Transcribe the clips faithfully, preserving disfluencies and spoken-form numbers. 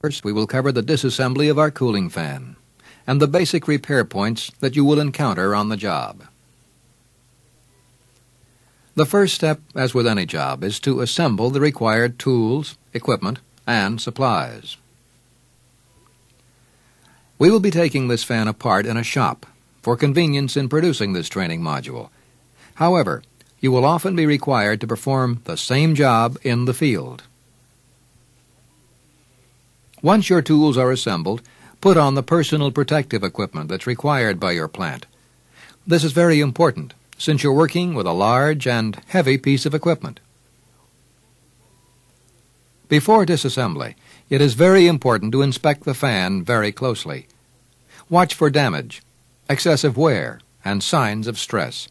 First, we will cover the disassembly of our cooling fan and the basic repair points that you will encounter on the job. The first step, as with any job, is to assemble the required tools, equipment, and supplies. We will be taking this fan apart in a shop for convenience in producing this training module. However, you will often be required to perform the same job in the field. Once your tools are assembled, put on the personal protective equipment that's required by your plant. This is very important since you're working with a large and heavy piece of equipment. Before disassembly, it is very important to inspect the fan very closely. Watch for damage, excessive wear, and signs of stress.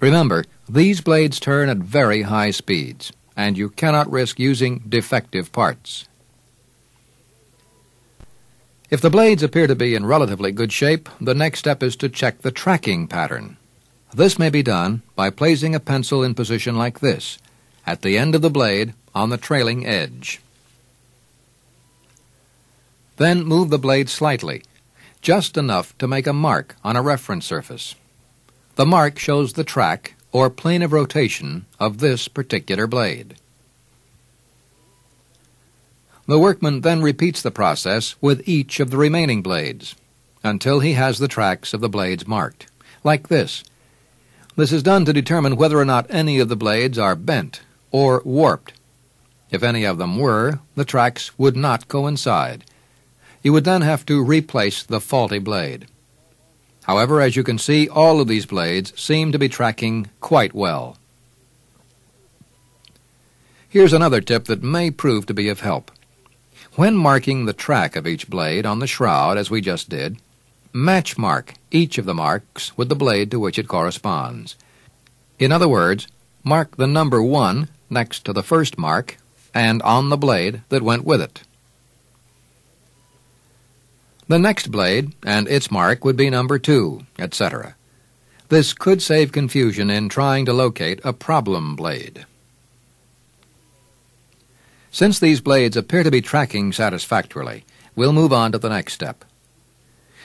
Remember, these blades turn at very high speeds, and you cannot risk using defective parts. If the blades appear to be in relatively good shape, the next step is to check the tracking pattern. This may be done by placing a pencil in position like this, at the end of the blade on the trailing edge. Then move the blade slightly, just enough to make a mark on a reference surface. The mark shows the track or plane of rotation of this particular blade. The workman then repeats the process with each of the remaining blades until he has the tracks of the blades marked, like this. This is done to determine whether or not any of the blades are bent or warped. If any of them were, the tracks would not coincide. You would then have to replace the faulty blade. However, as you can see, all of these blades seem to be tracking quite well. Here's another tip that may prove to be of help. When marking the track of each blade on the shroud, as we just did, match mark each of the marks with the blade to which it corresponds. In other words, mark the number one next to the first mark and on the blade that went with it. The next blade and its mark would be number two, et cetera. This could save confusion in trying to locate a problem blade. Since these blades appear to be tracking satisfactorily, we'll move on to the next step.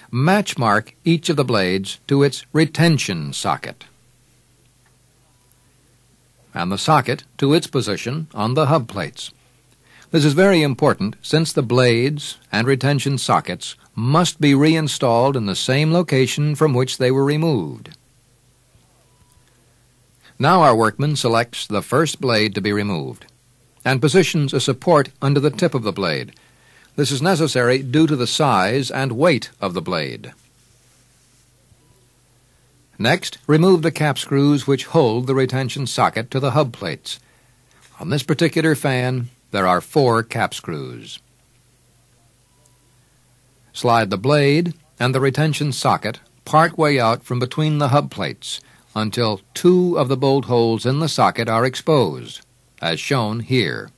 Match mark each of the blades to its retention socket, and the socket to its position on the hub plates. This is very important since the blades and retention sockets must be reinstalled in the same location from which they were removed. Now our workman selects the first blade to be removed and positions a support under the tip of the blade. This is necessary due to the size and weight of the blade. Next, remove the cap screws which hold the retention socket to the hub plates. On this particular fan, there are four cap screws. Slide the blade and the retention socket part way out from between the hub plates until two of the bolt holes in the socket are exposed, as shown here.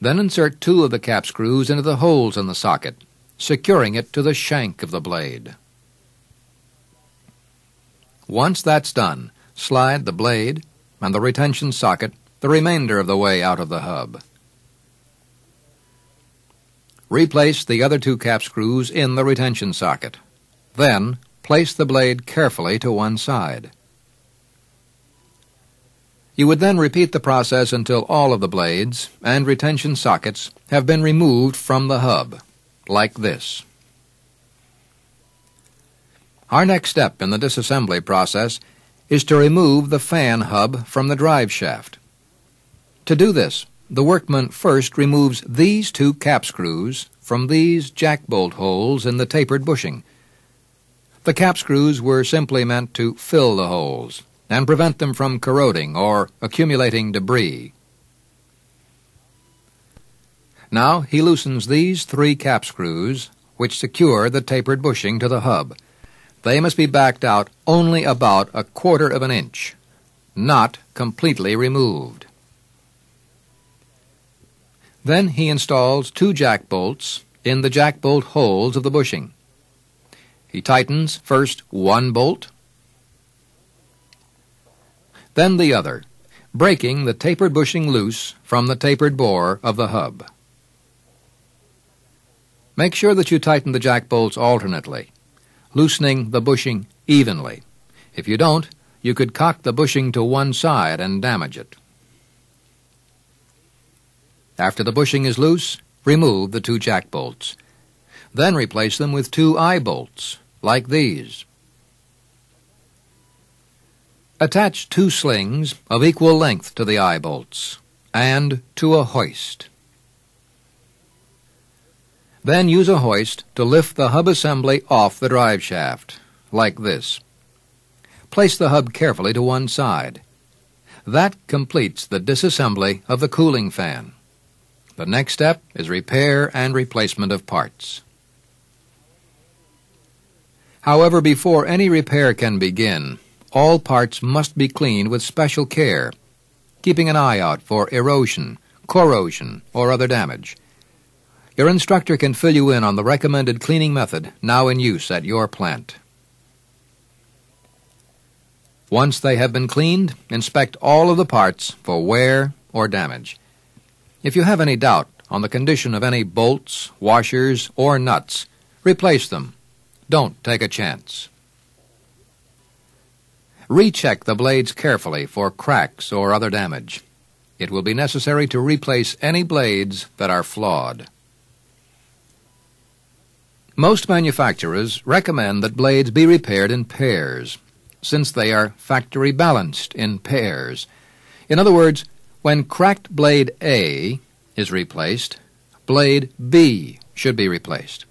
Then insert two of the cap screws into the holes in the socket, securing it to the shank of the blade. Once that's done, slide the blade and the retention socket the remainder of the way out of the hub. Replace the other two cap screws in the retention socket. Then place the blade carefully to one side. You would then repeat the process until all of the blades and retention sockets have been removed from the hub, like this. Our next step in the disassembly process is to remove the fan hub from the drive shaft. To do this, the workman first removes these two cap screws from these jack bolt holes in the tapered bushing. The cap screws were simply meant to fill the holes and prevent them from corroding or accumulating debris. Now he loosens these three cap screws, which secure the tapered bushing to the hub. They must be backed out only about a quarter of an inch, not completely removed. Then he installs two jack bolts in the jack bolt holes of the bushing. He tightens first one bolt, then the other, breaking the tapered bushing loose from the tapered bore of the hub. Make sure that you tighten the jack bolts alternately, loosening the bushing evenly. If you don't, you could cock the bushing to one side and damage it. After the bushing is loose, remove the two jack bolts. Then replace them with two eye bolts, like these. Attach two slings of equal length to the eye bolts and to a hoist. Then use a hoist to lift the hub assembly off the drive shaft, like this. Place the hub carefully to one side. That completes the disassembly of the cooling fan. The next step is repair and replacement of parts. However, before any repair can begin, all parts must be cleaned with special care, keeping an eye out for erosion, corrosion, or other damage. Your instructor can fill you in on the recommended cleaning method now in use at your plant. Once they have been cleaned, inspect all of the parts for wear or damage. If you have any doubt on the condition of any bolts, washers, or nuts, replace them. Don't take a chance. Recheck the blades carefully for cracks or other damage. It will be necessary to replace any blades that are flawed. Most manufacturers recommend that blades be repaired in pairs, since they are factory balanced in pairs. In other words, when cracked blade A is replaced, blade B should be replaced.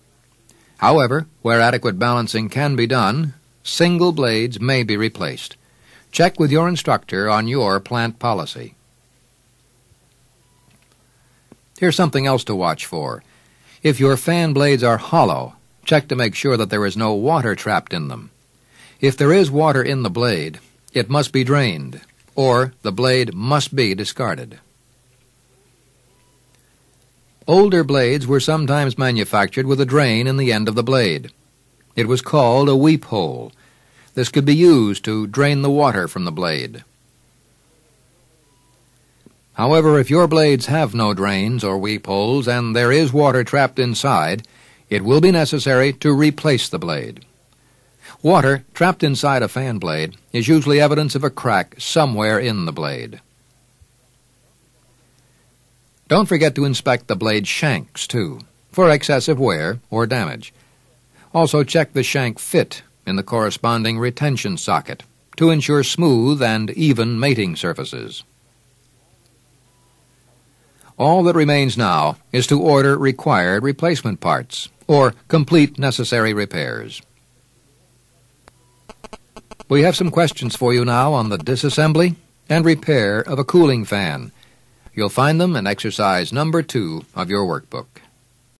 However, where adequate balancing can be done, single blades may be replaced. Check with your instructor on your plant policy. Here's something else to watch for. If your fan blades are hollow, check to make sure that there is no water trapped in them. If there is water in the blade, it must be drained, or the blade must be discarded. Older blades were sometimes manufactured with a drain in the end of the blade. It was called a weep hole. This could be used to drain the water from the blade. However, if your blades have no drains or weep holes and there is water trapped inside, it will be necessary to replace the blade. Water trapped inside a fan blade is usually evidence of a crack somewhere in the blade. Don't forget to inspect the blade shanks, too, for excessive wear or damage. Also check the shank fit in the corresponding retention socket to ensure smooth and even mating surfaces. All that remains now is to order required replacement parts or complete necessary repairs. We have some questions for you now on the disassembly and repair of a cooling fan. You'll find them in exercise number two of your workbook.